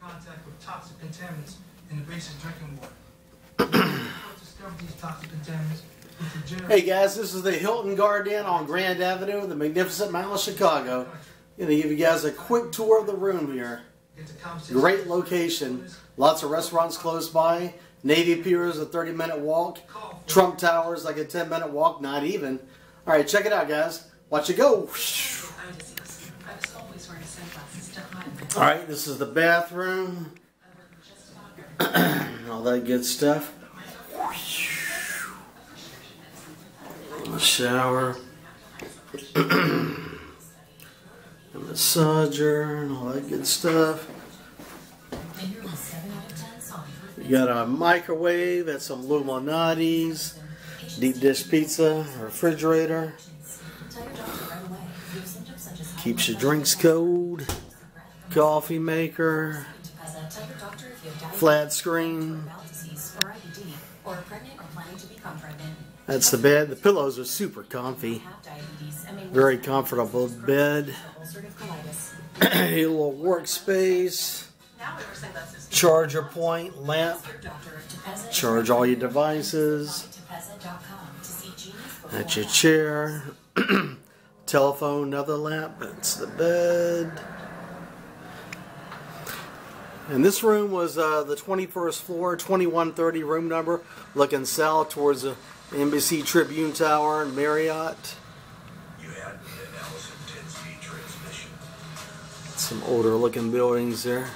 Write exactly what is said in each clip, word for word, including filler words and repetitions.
contact with toxic contaminants in the basic drinking water. Discovered these toxic contaminants. Hey guys, this is the Hilton Garden Inn on Grand Avenue, the Magnificent Mile of Chicago. I'm going to give you guys a quick tour of the room here. Great location. Lots of restaurants close by. Navy Pier is a thirty minute walk. Trump Tower is like a ten minute walk, not even. Alright, check it out guys. Watch it go. Alright, this is the bathroom. All that good stuff. A shower, a massager, and all that good stuff. You got a microwave and some Luminati's, deep dish pizza, refrigerator. Keeps your drinks cold. Coffee maker, flat screen. That's the bed. The pillows are super comfy. Very comfortable bed. A little workspace. Charger point, lamp. Charge all your devices. That's your chair. Telephone, another lamp. That's the bed. And this room was uh, the twenty-first floor, twenty-one thirty room number, looking south towards the N B C Tribune Tower and Marriott. You had an Allison ten speed transmission. Some older looking buildings there.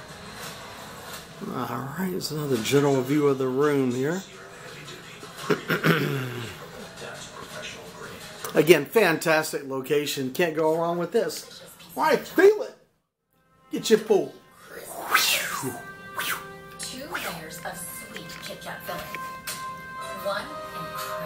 Alright, it's another general view of the room here. Again, fantastic location. Can't go wrong with this. Alright, feel it. Get your pool. Two layers of sweet Kit Kat filling. One incredible.